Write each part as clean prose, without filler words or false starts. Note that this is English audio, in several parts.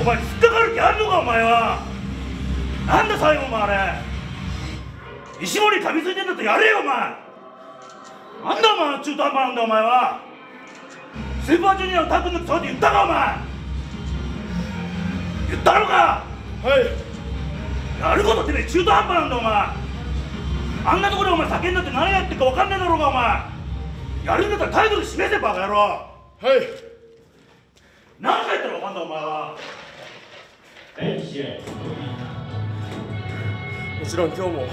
お前、突っかかる気あんのか、お前は。なんだ、最後もあれ。石森に噛みついてんだったらやれよ、お前。なんだ、お前、中途半端なんだ、お前は。スーパージュニアのタッグのくそって言ったか、お前。言ったのか。はい。やることってね、中途半端なんだ、お前。あんなところでお前叫んだって何やってるか分かんないだろうが、お前。やるんだったら態度で示せ、バカ野郎。はい。何回言ったら分かんだ、お前は。もちろん今日も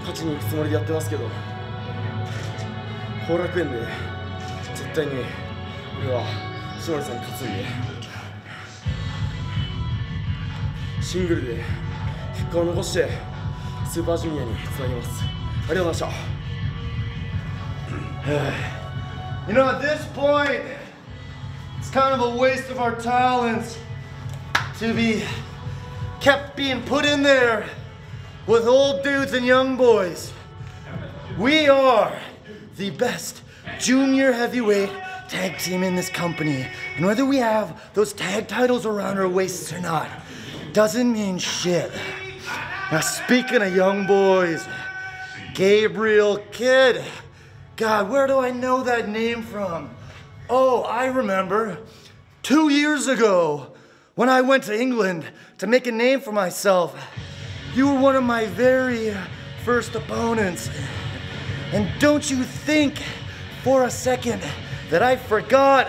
勝ちに行くつもりでやってますけど、後楽園で絶対に俺は石森さんに担いでシングルで結果を残してスーパージュニアにつなげます。ありがとうございました。You know, at this point, it's kind of a waste of our talents to be kept being put in there with old dudes and young boys. We are the best junior heavyweight tag team in this company. And whether we have those tag titles around our waists or not, doesn't mean shit. Now, speaking of young boys, Gabriel Kidd. God, where do I know that name from? Oh, I remember 2 years ago when I went to England to make a name for myself. You were one of my very first opponents. And don't you think for a second that I forgot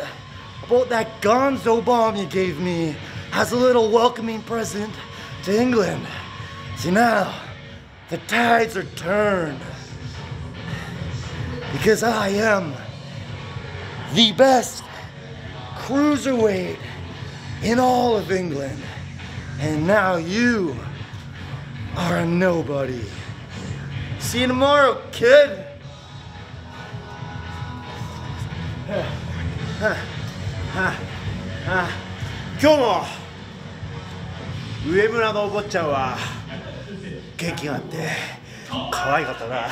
about that Gonzo Bomb you gave me as a little welcoming present to England. See, now, the tides are turned because I am the best cruiserweight in all of England, and now you are a nobody. See you tomorrow, kid. Come on. 上村のお坊ちゃんは元気があって可愛かったな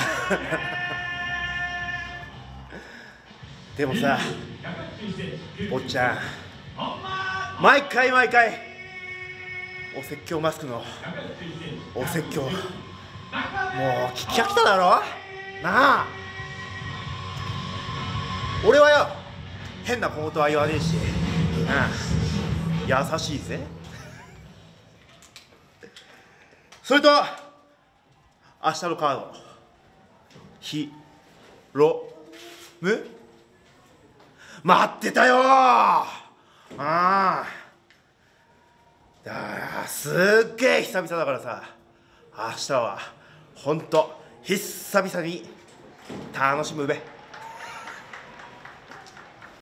でもさ、坊ちゃん、毎回毎回お説教マスクのお説教もう聞き飽きただろなあ。俺はよ、変な小言は言わねえし、優しいぜ。それと明日のカード、ひろむ待ってたよー。あー、だからすっげえ久々だからさ、明日はほんと久々に楽しむべ。